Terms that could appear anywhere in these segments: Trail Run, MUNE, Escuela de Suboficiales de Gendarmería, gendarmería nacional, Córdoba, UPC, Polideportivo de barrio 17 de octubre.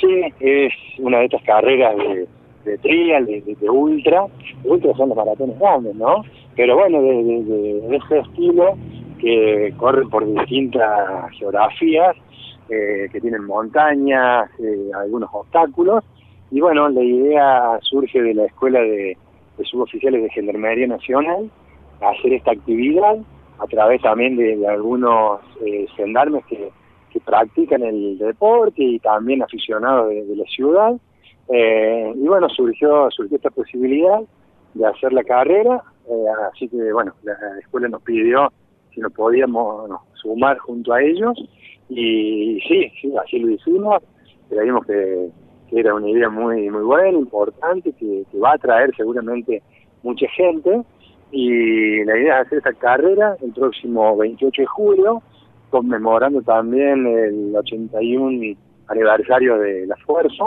Sí, es una de estas carreras de trial, de ultra. Ultra son los maratones grandes, ¿no? Pero bueno, de ese estilo, que corren por distintas geografías, que tienen montañas, algunos obstáculos. Y bueno, la idea surge de la Escuela de Suboficiales de Gendarmería Nacional, hacer esta actividad a través también de algunos gendarmes que practican el deporte y también aficionados de la ciudad. Y bueno, surgió esta posibilidad de hacer la carrera, así que bueno, la escuela nos pidió si nos podíamos sumar junto a ellos, y sí, así lo hicimos. Creímos que era una idea muy buena, importante, que va a atraer seguramente mucha gente, y la idea es hacer esta carrera el próximo 28 de julio, conmemorando también el 81 aniversario de la fuerza,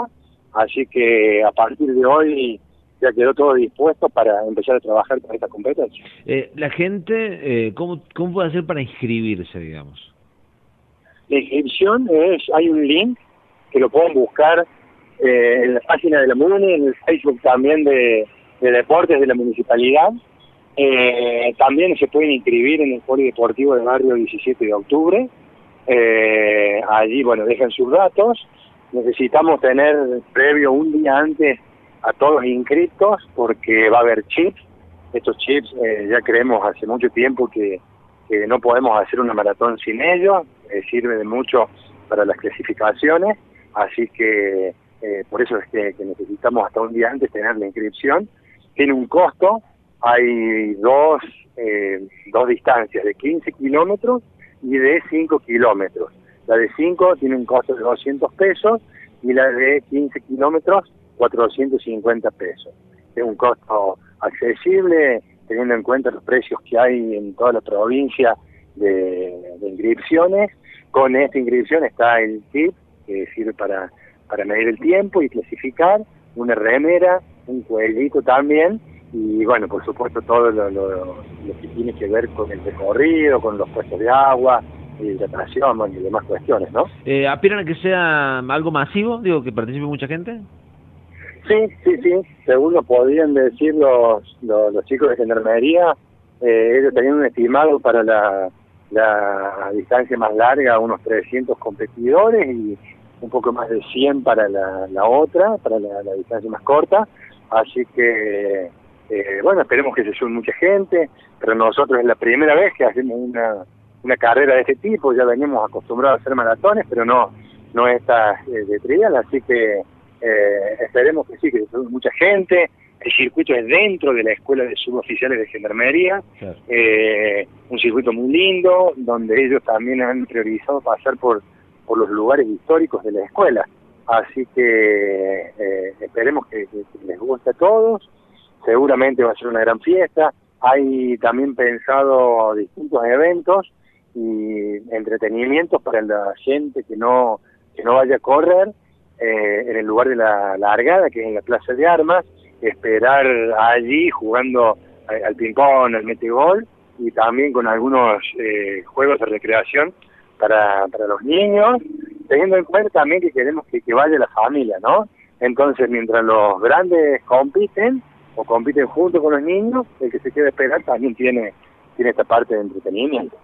así que a partir de hoy ya quedó todo dispuesto para empezar a trabajar con esta competencia. La gente, ¿cómo puede hacer para inscribirse, digamos? La inscripción hay un link que lo pueden buscar en la página de la MUNE, en el Facebook también de Deportes de la Municipalidad. También se pueden inscribir en el Polideportivo de barrio 17 de octubre. Allí, bueno, dejan sus datos. Necesitamos tener previo un día antes a todos los inscritos, porque va a haber chips. Estos chips ya creemos hace mucho tiempo que no podemos hacer una maratón sin ellos. Sirve de mucho para las clasificaciones, así que por eso es que necesitamos hasta un día antes tener la inscripción. Tiene un costo. Hay dos distancias, de 15 kilómetros y de 5 kilómetros. La de 5 tiene un costo de 200 pesos y la de 15 kilómetros, 450 pesos. Es un costo accesible, teniendo en cuenta los precios que hay en toda la provincia de inscripciones. Con esta inscripción está el kit, que sirve para medir el tiempo y clasificar, una remera, un cuellito también, y bueno, por supuesto todo lo que tiene que ver con el recorrido, con los puestos de agua, hidratación y demás cuestiones, ¿no? ¿Aspiran a que sea algo masivo? Digo, que participe mucha gente. Sí, según lo podrían decir los chicos de Gendarmería, ellos tenían un estimado para la distancia más larga, unos 300 competidores y un poco más de 100 para la otra, para la distancia más corta, así que bueno, esperemos que se sume mucha gente. Para nosotros es la primera vez que hacemos una carrera de este tipo. Ya veníamos acostumbrados a hacer maratones, pero no estas de trial, así que esperemos que sí, que se sume mucha gente. El circuito es dentro de la Escuela de Suboficiales de Gendarmería, claro. Un circuito muy lindo, donde ellos también han priorizado pasar por los lugares históricos de la escuela, así que esperemos que les guste a todos. Seguramente va a ser una gran fiesta. Hay también pensado distintos eventos y entretenimientos para la gente que no vaya a correr, en el lugar de la largada, que es en la Plaza de Armas, esperar allí jugando al ping-pong, al metegol, y también con algunos juegos de recreación para los niños, teniendo en cuenta también que queremos que vaya la familia, ¿no? Entonces, mientras los grandes compiten, o compiten junto con los niños, el que se quiere esperar también tiene esta parte de entretenimiento.